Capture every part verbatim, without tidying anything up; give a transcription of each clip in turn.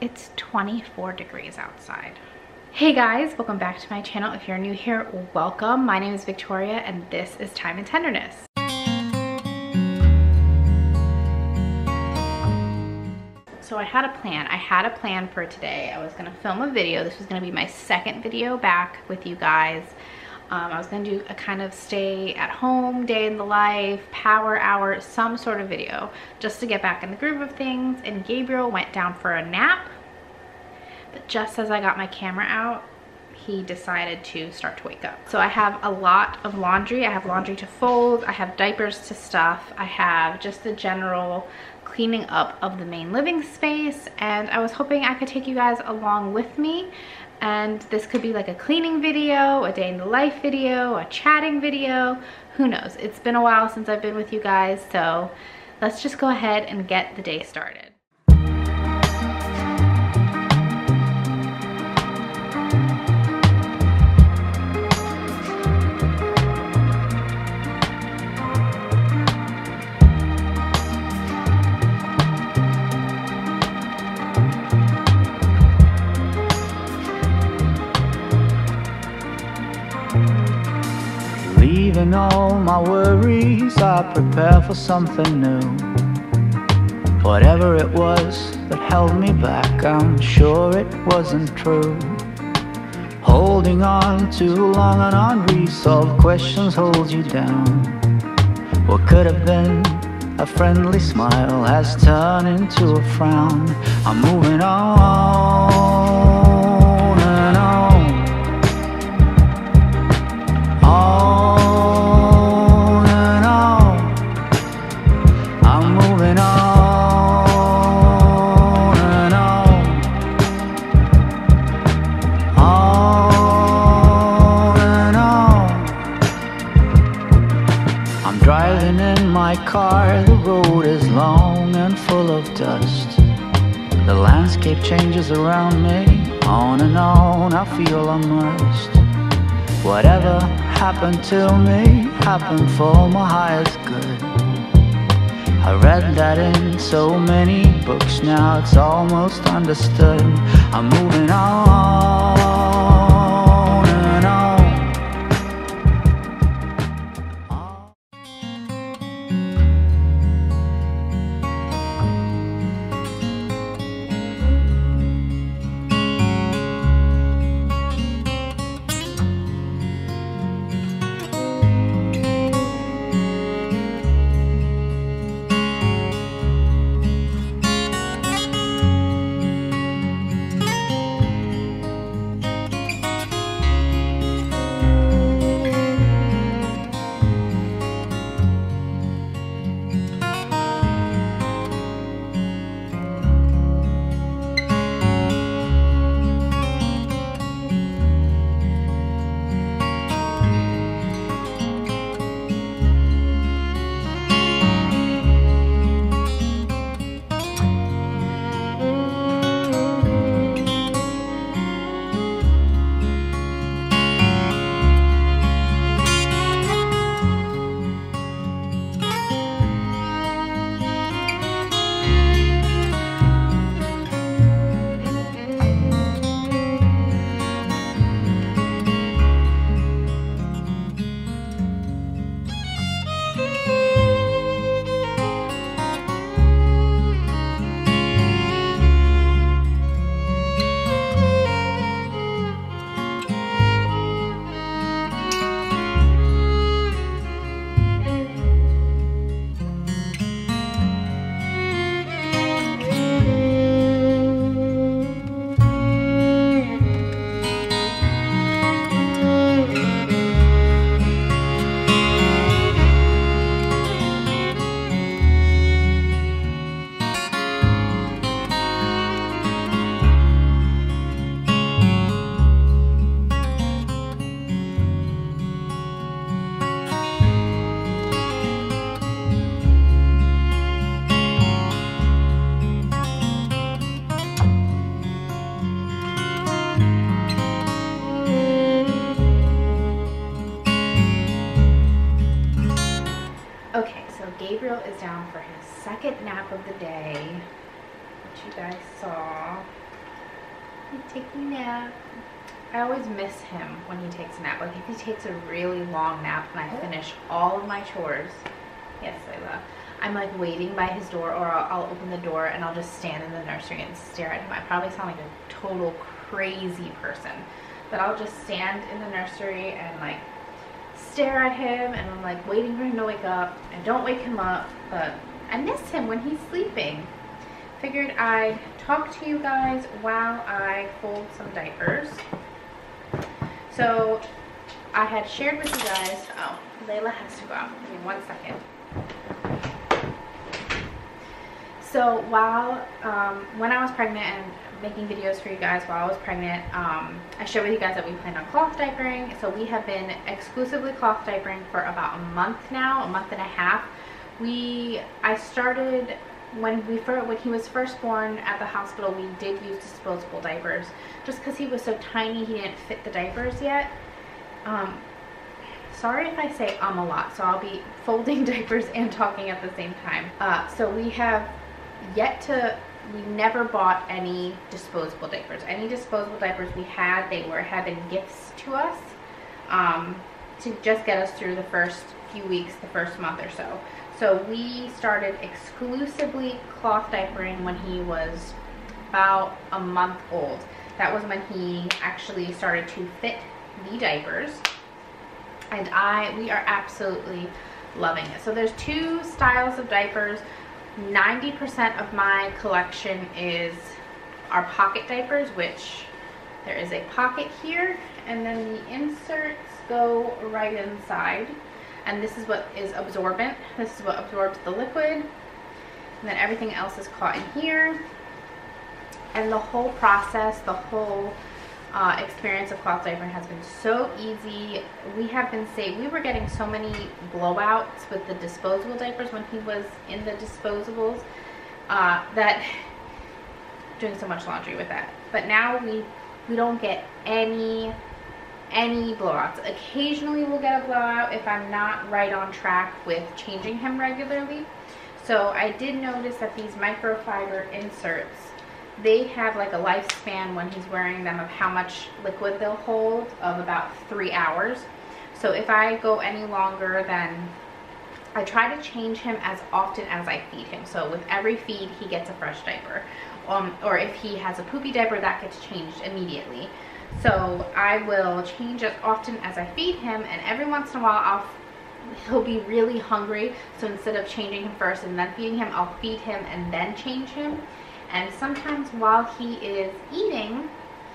It's twenty-four degrees outside. Hey guys, welcome back to my channel. If you're new here, welcome. My name is Victoria and this is Thyme and Tenderness. So I had a plan. I had a plan for today. I was gonna film a video. This was gonna be my second video back with you guys. Um, I was gonna do a kind of stay at home, day in the life, power hour, some sort of video just to get back in the groove of things. And Gabriel went down for a nap, but just as I got my camera out, he decided to start to wake up. So I have a lot of laundry. I have laundry to fold. I have diapers to stuff. I have just the general cleaning up of the main living space. And I was hoping I could take you guys along with me. And this could be like a cleaning video, a day in the life video, a chatting video, who knows. It's been a while since I've been with you guys, so let's just go ahead and get the day started. Leaving all my worries, I prepare for something new. Whatever it was that held me back, I'm sure it wasn't true. Holding on too long and unresolved questions hold you down. What could have been a friendly smile has turned into a frown. I'm moving on. Car, the road is long and full of dust. The landscape changes around me. On and on, I feel I must. Whatever happened to me happened for my highest good. I read that in so many books, now it's almost understood. I'm moving on. Gabriel is down for his second nap of the day, which you guys saw. He's taking a nap. I always miss him when he takes a nap. Like if he takes a really long nap and I finish all of my chores, yes, Layla, I'm like waiting by his door, or I'll, I'll open the door and I'll just stand in the nursery and stare at him. I probably sound like a total crazy person, but I'll just stand in the nursery and like stare at him, and I'm like waiting for him to wake up. I don't wake him up, but I miss him when he's sleeping. Figured I'd talk to you guys while I fold some diapers. So I had shared with you guys, oh, Layla has to go out, give me one second. So while, um, when I was pregnant and making videos for you guys while I was pregnant, um, I shared with you guys that we planned on cloth diapering. So we have been exclusively cloth diapering for about a month now, a month and a half. We, I started when we first, when he was first born at the hospital, we did use disposable diapers just because he was so tiny, he didn't fit the diapers yet. Um, Sorry if I say um a lot, so I'll be folding diapers and talking at the same time. Uh, so we have yet to, we never bought any disposable diapers. Any disposable diapers we had, they were had been gifts to us um, to just get us through the first few weeks, the first month or so. So we started exclusively cloth diapering when he was about a month old. That was when he actually started to fit the diapers. And I, we are absolutely loving it. So there's two styles of diapers. ninety percent of my collection is our pocket diapers, which there is a pocket here. And then the inserts go right inside. And this is what is absorbent. This is what absorbs the liquid. And then everything else is caught in here. And the whole process, the whole Uh, experience of cloth diapering has been so easy. We have been saved. We were getting so many blowouts with the disposable diapers when he was in the disposables uh, that doing so much laundry with that. But now we we don't get any any blowouts. Occasionally we'll get a blowout if I'm not right on track with changing him regularly. So I did notice that these microfiber inserts, they have like a lifespan when he's wearing them of how much liquid they'll hold of about three hours. So if I go any longer than, I try to change him as often as I feed him. So with every feed, he gets a fresh diaper. Um, or if he has a poopy diaper, that gets changed immediately. So I will change as often as I feed him, and every once in a while, I'll he'll be really hungry. So instead of changing him first and then feeding him, I'll feed him and then change him. And sometimes while he is eating,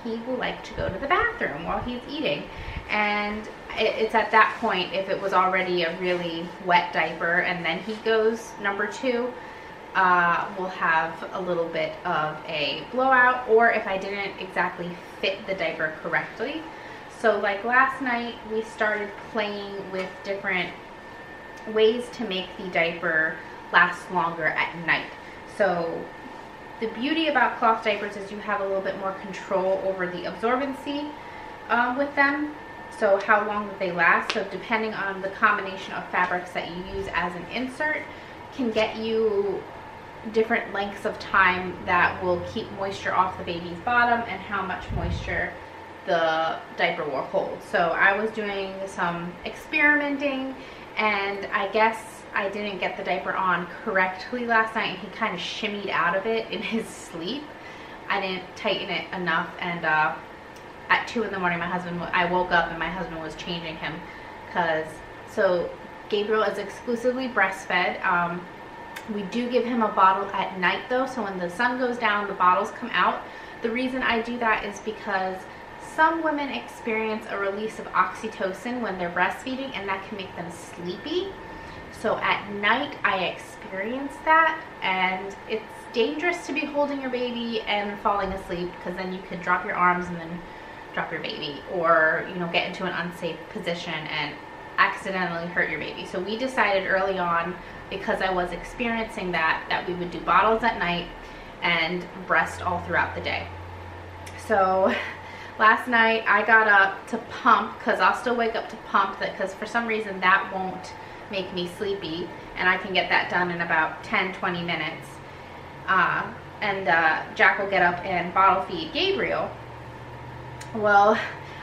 he will like to go to the bathroom while he's eating. And it's at that point, if it was already a really wet diaper and then he goes number two, uh, we'll have a little bit of a blowout, or if I didn't exactly fit the diaper correctly. So like last night, we started playing with different ways to make the diaper last longer at night. So the beauty about cloth diapers is you have a little bit more control over the absorbency uh, with them, so how long that they last. So depending on the combination of fabrics that you use as an insert can get you different lengths of time that will keep moisture off the baby's bottom and how much moisture the diaper will hold. So I was doing some experimenting, and I guess I didn't get the diaper on correctly last night, and he kind of shimmied out of it in his sleep. I didn't tighten it enough, and uh, at two in the morning, my husband, I woke up and my husband was changing him. Cause so Gabriel is exclusively breastfed. Um, we do give him a bottle at night though, so when the sun goes down, the bottles come out. The reason I do that is because some women experience a release of oxytocin when they're breastfeeding, and that can make them sleepy. So at night I experience that, and it's dangerous to be holding your baby and falling asleep, because then you could drop your arms and then drop your baby, or you know, get into an unsafe position and accidentally hurt your baby. So we decided early on, because I was experiencing that, that we would do bottles at night and breast all throughout the day. So last night I got up to pump, because I'll still wake up to pump that, because for some reason that won't make me sleepy, and I can get that done in about ten to twenty minutes. Uh, and uh, Jack will get up and bottle feed Gabriel. Well,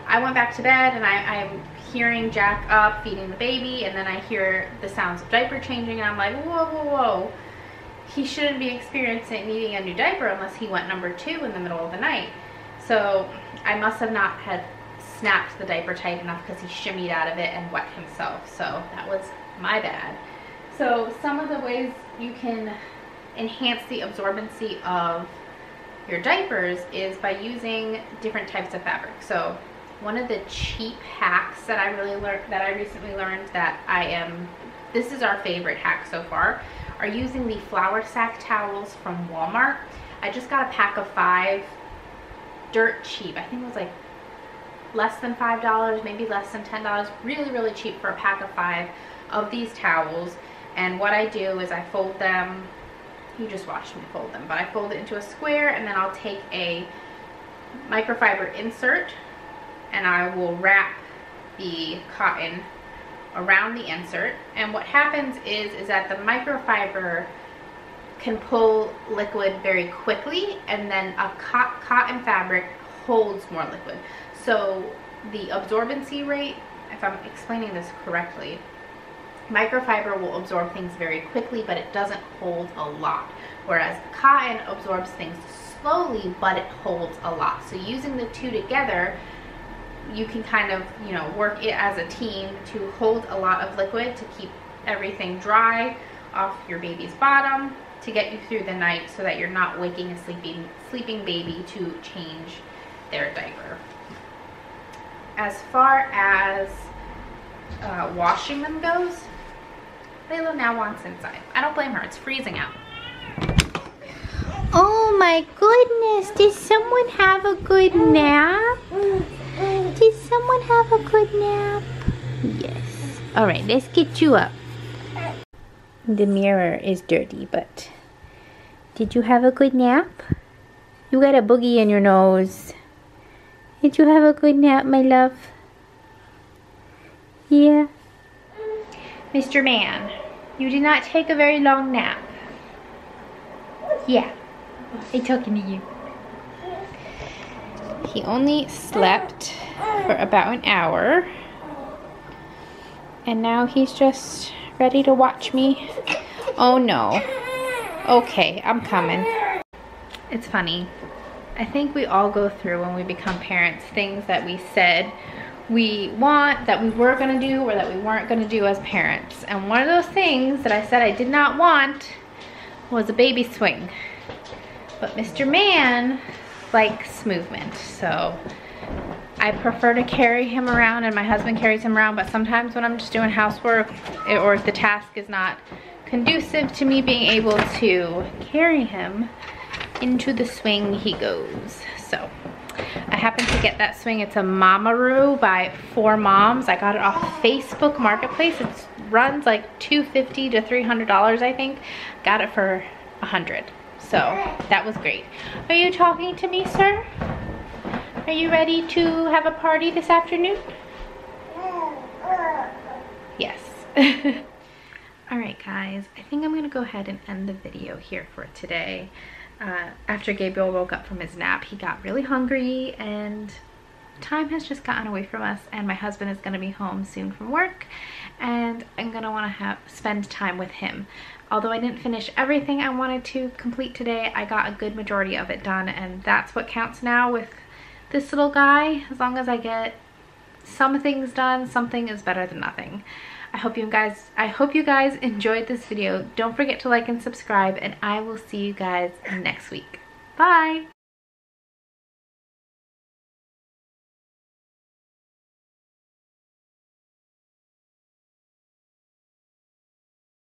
I went back to bed and I, I'm hearing Jack up feeding the baby, and then I hear the sounds of diaper changing, and I'm like, whoa, whoa, whoa. He shouldn't be experiencing needing a new diaper unless he went number two in the middle of the night. So I must have not had snapped the diaper tight enough because he shimmied out of it and wet himself. So that was my bad. So some of the ways you can enhance the absorbency of your diapers is by using different types of fabric. So one of the cheap hacks that I really learned, that I recently learned that I am, this is our favorite hack so far, are using the flour sack towels from Walmart. I just got a pack of five, dirt cheap. I think it was like less than five dollars, maybe less than ten dollars, really, really cheap for a pack of five of these towels. And what I do is I fold them, you just watched me fold them, but I fold it into a square, and then I'll take a microfiber insert and I will wrap the cotton around the insert, and what happens is is that the microfiber can pull liquid very quickly, and then a co- cotton fabric holds more liquid. So the absorbency rate, if I'm explaining this correctly, microfiber will absorb things very quickly, but it doesn't hold a lot, whereas cotton absorbs things slowly, but it holds a lot. So using the two together, you can kind of, you know, work it as a team to hold a lot of liquid, to keep everything dry off your baby's bottom, to get you through the night so that you're not waking a sleeping sleeping baby to change their diaper. As far as uh, washing them goes, Layla now wants inside. I don't blame her, it's freezing out. Oh my goodness, did someone have a good nap? Did someone have a good nap? Yes. All right, let's get you up. The mirror is dirty, but did you have a good nap? You got a boogie in your nose. Did you have a good nap, my love? Yeah. Mister Man, you did not take a very long nap. Yeah. I'm talking to you. He only slept for about an hour, and now he's just ready to watch me. Oh no. Okay, I'm coming. It's funny. I think we all go through, when we become parents, things that we said we want, that we were going to do, or that we weren't going to do as parents. And one of those things that I said I did not want was a baby swing. But Mister Man likes movement, so I prefer to carry him around, and my husband carries him around, but sometimes when I'm just doing housework, or if the task is not conducive to me being able to carry him, into the swing he goes. So I happened to get that swing. It's a Mama Roo by Four Moms. I got it off Facebook Marketplace. It runs like two fifty to three hundred dollars, I think. Got it for a hundred. So that was great. Are you talking to me, sir? Are you ready to have a party this afternoon? Yes. All right, guys, I think I'm gonna go ahead and end the video here for today. Uh, after Gabriel woke up from his nap, he got really hungry, and time has just gotten away from us, and my husband is gonna be home soon from work, and I'm gonna wanna have spend time with him. Although I didn't finish everything I wanted to complete today, I got a good majority of it done, and that's what counts now with this little guy. As long as I get some things done, something is better than nothing. I hope you guys, I hope you guys enjoyed this video. Don't forget to like and subscribe, and I will see you guys next week. Bye!